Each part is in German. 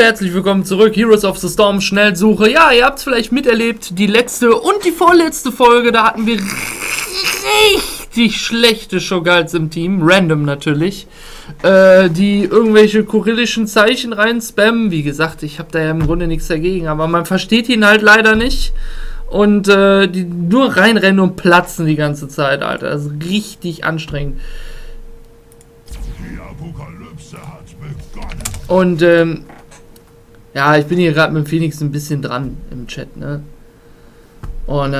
Herzlich willkommen zurück, Heroes of the Storm, Schnellsuche. Ja, ihr habt es vielleicht miterlebt, die letzte und die vorletzte Folge, da hatten wir richtig schlechte Cho'Galls im Team, random natürlich, die irgendwelche kyrillischen Zeichen rein spammen. Wie gesagt, ich habe da ja im Grunde nichts dagegen, aber man versteht ihn halt leider nicht. Und die nur reinrennen und platzen die ganze Zeit, Alter. Das ist richtig anstrengend. Die Apokalypse hat begonnen. Und ja, ich bin hier gerade mit Phoenix ein bisschen dran im Chat, ne? Und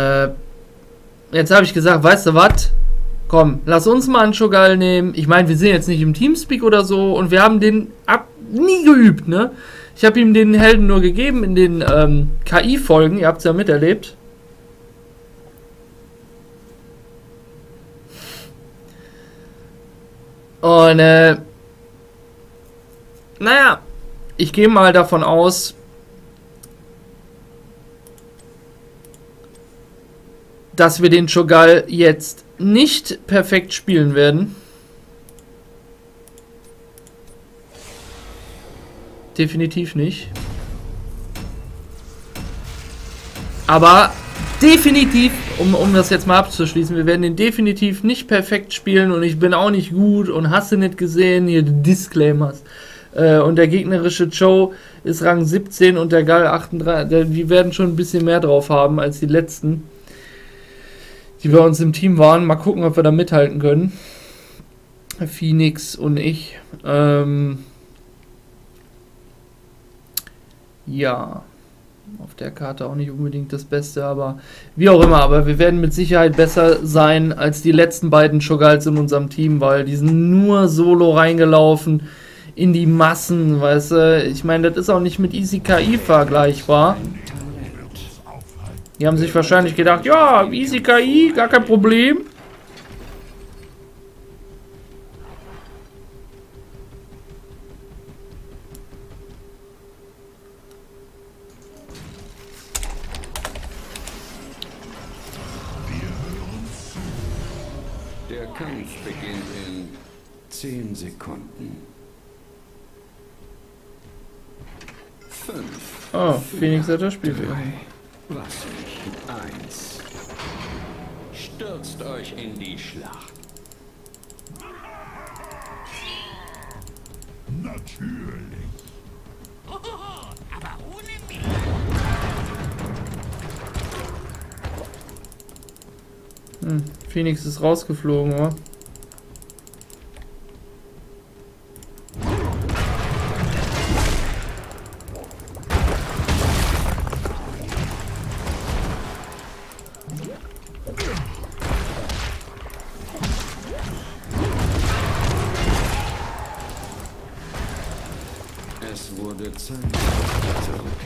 jetzt habe ich gesagt, weißt du was? Komm, lass uns mal einen Cho'Gall nehmen. Ich meine, wir sind jetzt nicht im Teamspeak oder so und wir haben den nie geübt, ne? Ich habe ihm den Helden nur gegeben in den KI-Folgen, ihr habt es ja miterlebt. Und naja, ich gehe mal davon aus, dass wir den Cho'Gall jetzt nicht perfekt spielen werden. Definitiv nicht. Aber definitiv, um das jetzt mal abzuschließen, wir werden den definitiv nicht perfekt spielen und ich bin auch nicht gut und hasse nicht gesehen, hier Disclaimers. Und der gegnerische Cho ist Rang 17 und der Gall 38, die werden schon ein bisschen mehr drauf haben als die letzten, die bei uns im Team waren. Mal gucken, ob wir da mithalten können. Phoenix und ich. Ja, auf der Karte auch nicht unbedingt das Beste, aber wie auch immer, aber wir werden mit Sicherheit besser sein als die letzten beiden Cho'Galls in unserem Team, weil die sind nur solo reingelaufen in die Massen, weißt du, ich meine, das ist auch nicht mit Easy KI vergleichbar. Die haben sich wahrscheinlich gedacht, ja, Easy KI, gar kein Problem. Der Kampf beginnt in 10 Sekunden. 5. Oh, Phoenix hat das Spiel wieder. Was nicht 1. Stürzt euch in die Schlacht. Natürlich. Aber ohne mich. Phoenix ist rausgeflogen, oder? Es wurde Zeit, dass er zurückkehrt.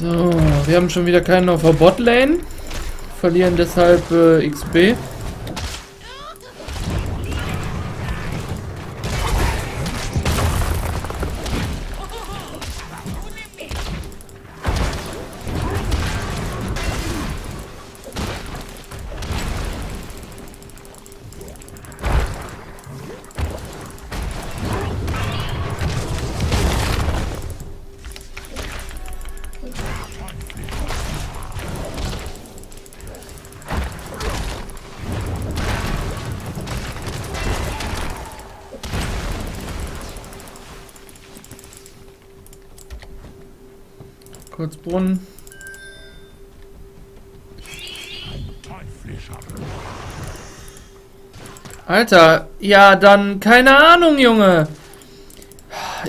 So, wir haben schon wieder keinen auf der Botlane, verlieren deshalb XP. Kurz Brunnen. Alter, ja dann, keine Ahnung, Junge.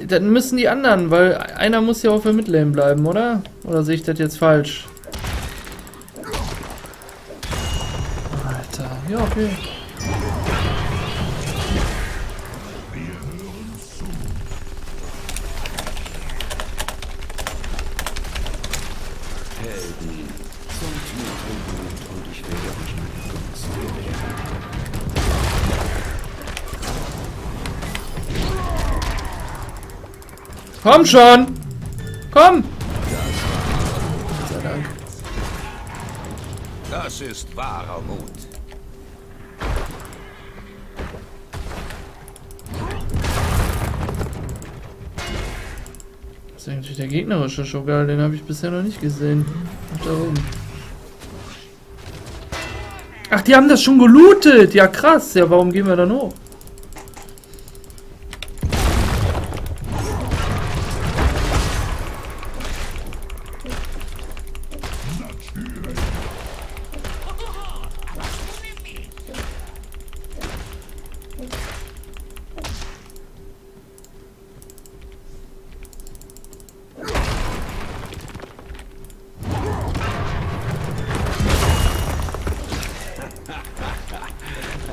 Dann müssen die anderen, weil einer muss ja auch für Midlane bleiben, oder? Oder sehe ich das jetzt falsch? Alter, ja, okay. Komm schon! Komm! Gott sei Dank. Das ist wahrer Mut. Das ist eigentlich der gegnerische Cho'Gall, den habe ich bisher noch nicht gesehen. Ach, da oben. Ach, die haben das schon gelootet! Ja, krass! Ja, warum gehen wir dann hoch?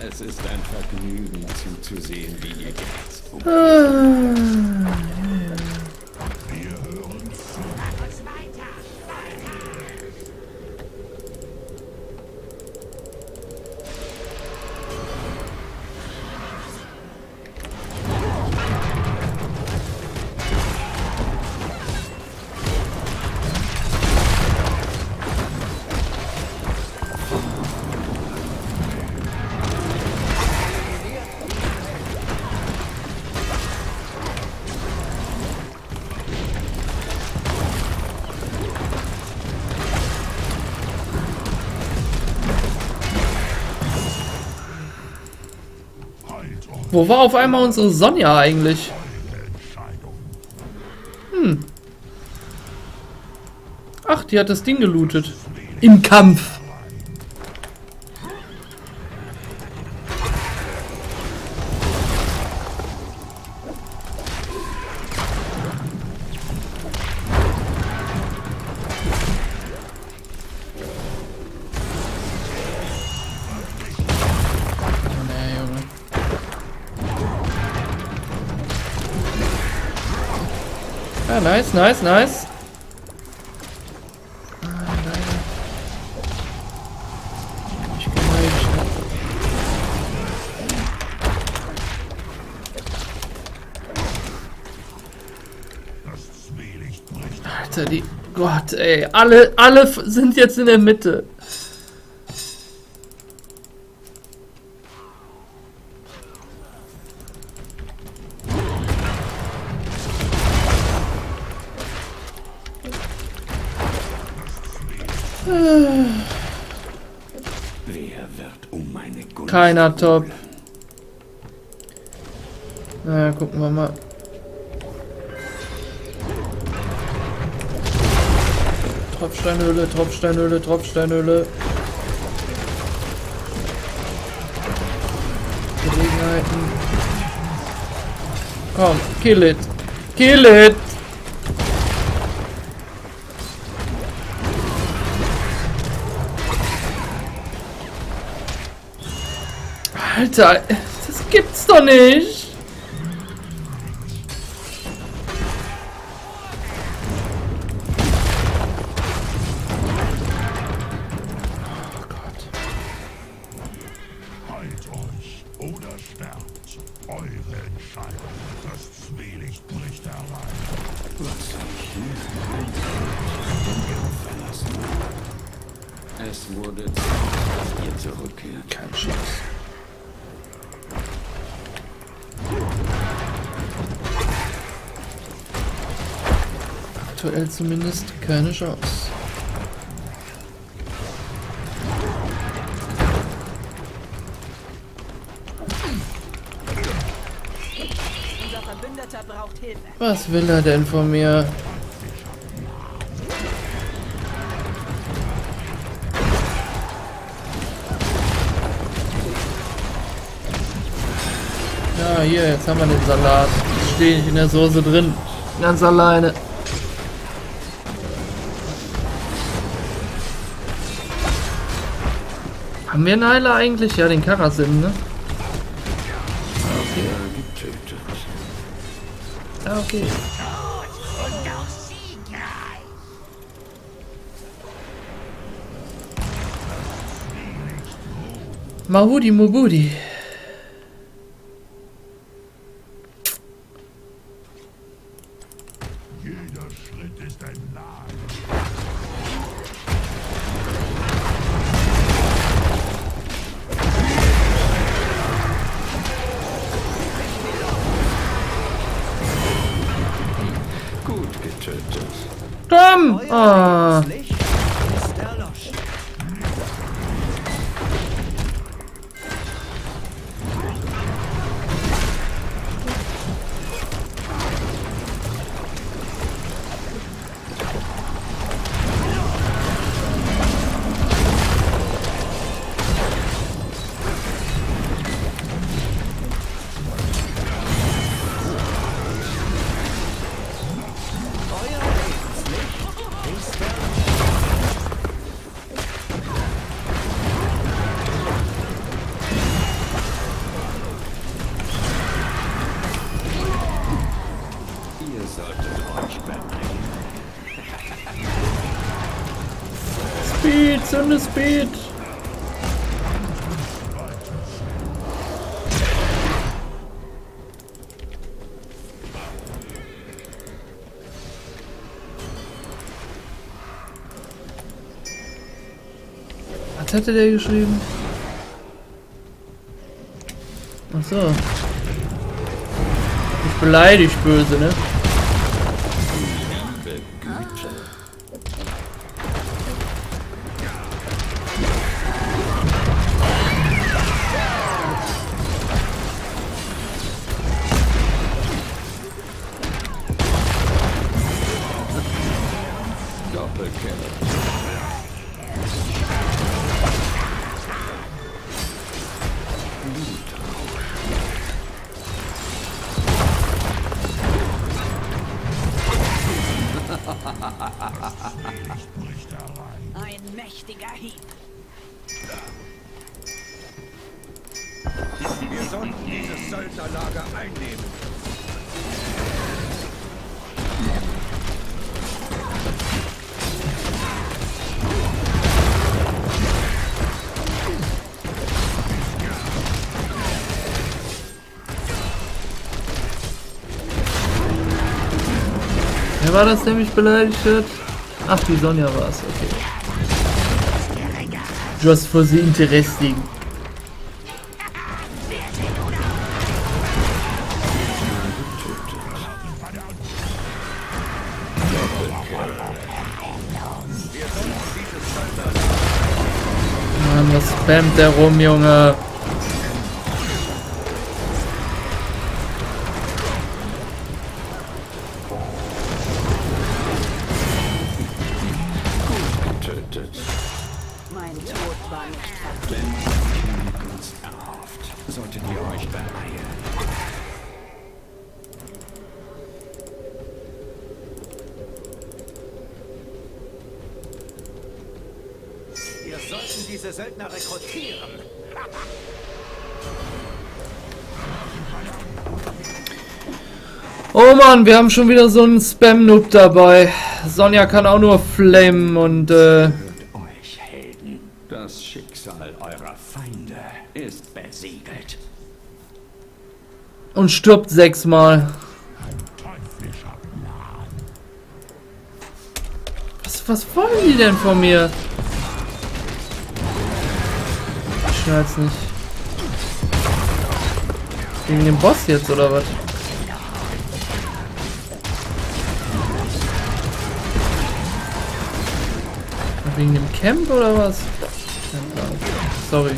Es ist ein Vergnügen, zuzusehen, wie ihr jetzt umgeht. Wir hören zu. Mach es Wo war auf einmal unsere Sonja eigentlich? Hm. Ach, die hat das Ding gelootet. Im Kampf. Ja, nice, nice, nice. Ah, nein. Ich Alter, die... Gott, ey. Alle sind jetzt in der Mitte. Keiner top. Na, gucken wir mal. Tropfsteinhöhle, Tropfsteinhöhle, Tropfsteinhöhle. Gelegenheiten. Komm, kill it. Kill it! Alter, das gibt's doch nicht! Oh Gott. Halt euch oder sterbt. Eure Entscheidung. Das Zwielicht bricht herein. Was soll ich hier? Es wurde Zeit, dass ihr zurückkehrt. Kein Schuss. Aktuell zumindest keine Chance. Unser Verbündeter braucht Hilfe. Was will er denn von mir? hier, jetzt haben wir den Salat. Jetzt stehe ich in der Soße drin. Ganz alleine. Haben wir Naila eigentlich? Ja, den Karasim, ne? Ah, okay. Mahudi Mubudi. Oh. Zünde Speed! Was hätte der geschrieben? Ach so. Ich beleidige böse, ne? Ein mächtiger Hieb. Wir sollten dieses Söldnerlager einnehmen. Wer war das, der mich beleidigt hat? Ach, die Sonja war es, okay. Just for the interesting. Mann, was spammt der rum, Junge? Diese Söldner rekrutieren. Oh Mann, wir haben schon wieder so einen Spam-Noob dabei. Sonja kann auch nur flamen und euch Helden. Das Schicksal eurer Feinde ist besiegelt. Und stirbt 6-mal. Was wollen die denn von mir? Ich weiß nicht. Gegen den Boss jetzt oder was? Wegen dem Camp oder was? Sorry.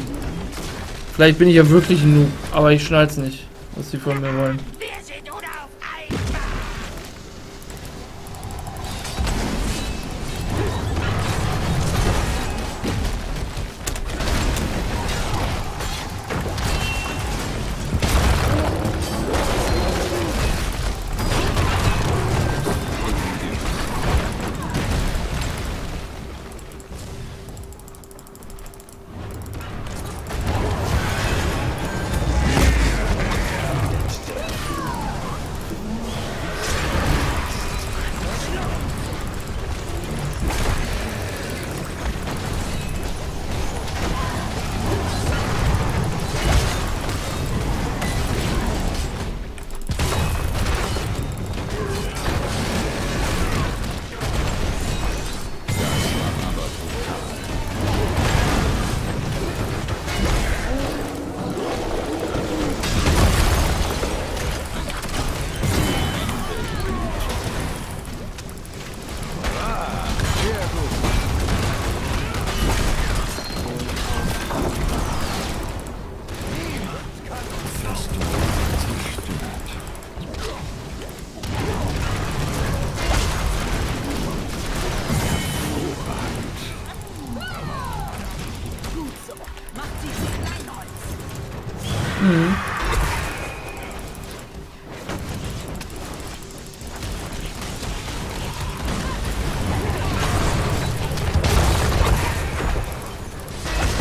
Vielleicht bin ich ja wirklich ein Noob, aber ich schneid's nicht, was die von mir wollen.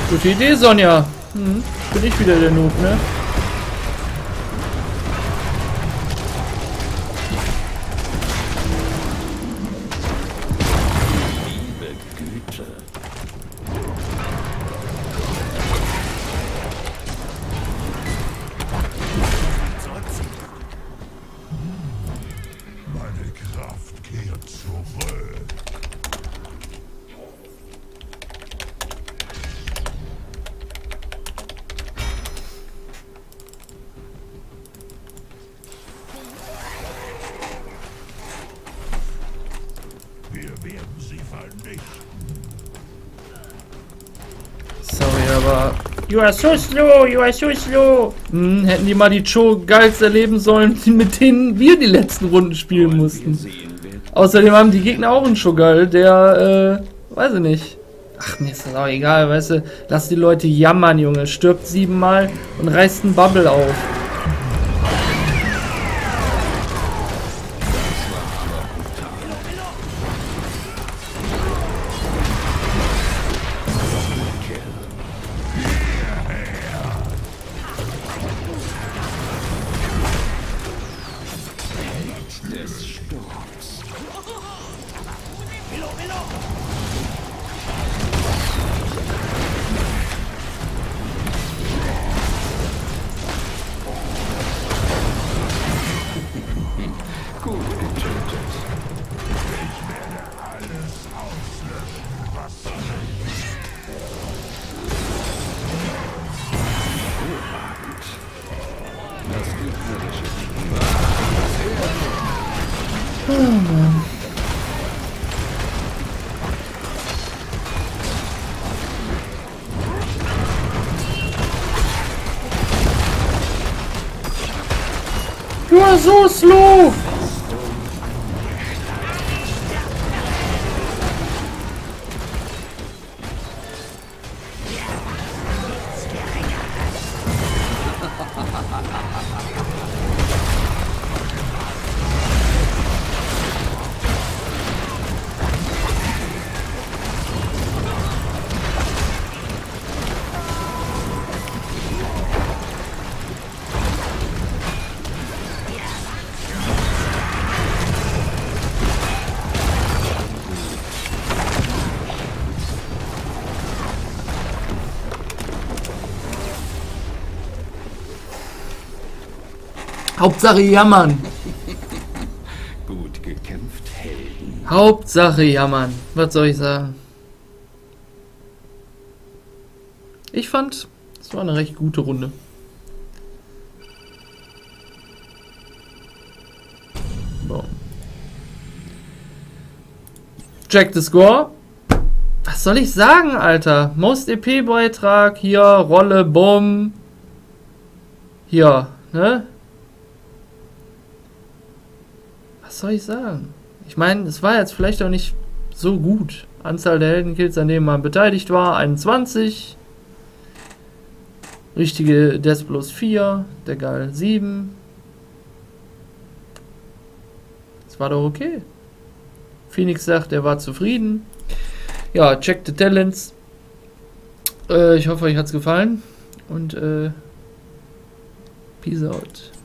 Gute Idee, Sonja. Bin ich wieder der Noob, ne? You are so slow, you are so slow. Hätten die mal die Cho'Galls erleben sollen, mit denen wir die letzten Runden spielen mussten. Außerdem haben die Gegner auch einen Cho'Gall, der, weiß ich nicht. Ach, mir ist das auch egal, weißt du. Lass die Leute jammern, Junge. Stirbt 7-mal und reißt einen Bubble auf. Du warst so slow! Hauptsache jammern. Gut gekämpft, Helden. Hauptsache jammern. Was soll ich sagen? Ich fand, es war eine recht gute Runde. Wow. Check the score. Was soll ich sagen, Alter? Most EP-Beitrag, hier, Rolle, Bumm. Hier, ne? Was soll ich sagen? Ich meine, es war jetzt vielleicht auch nicht so gut. Anzahl der Heldenkills, an denen man beteiligt war, 21. Richtige Death plus 4, der Geil 7. Das war doch okay. Phoenix sagt, er war zufrieden. Ja, check the talents. Ich hoffe, euch hat's gefallen. Und peace out.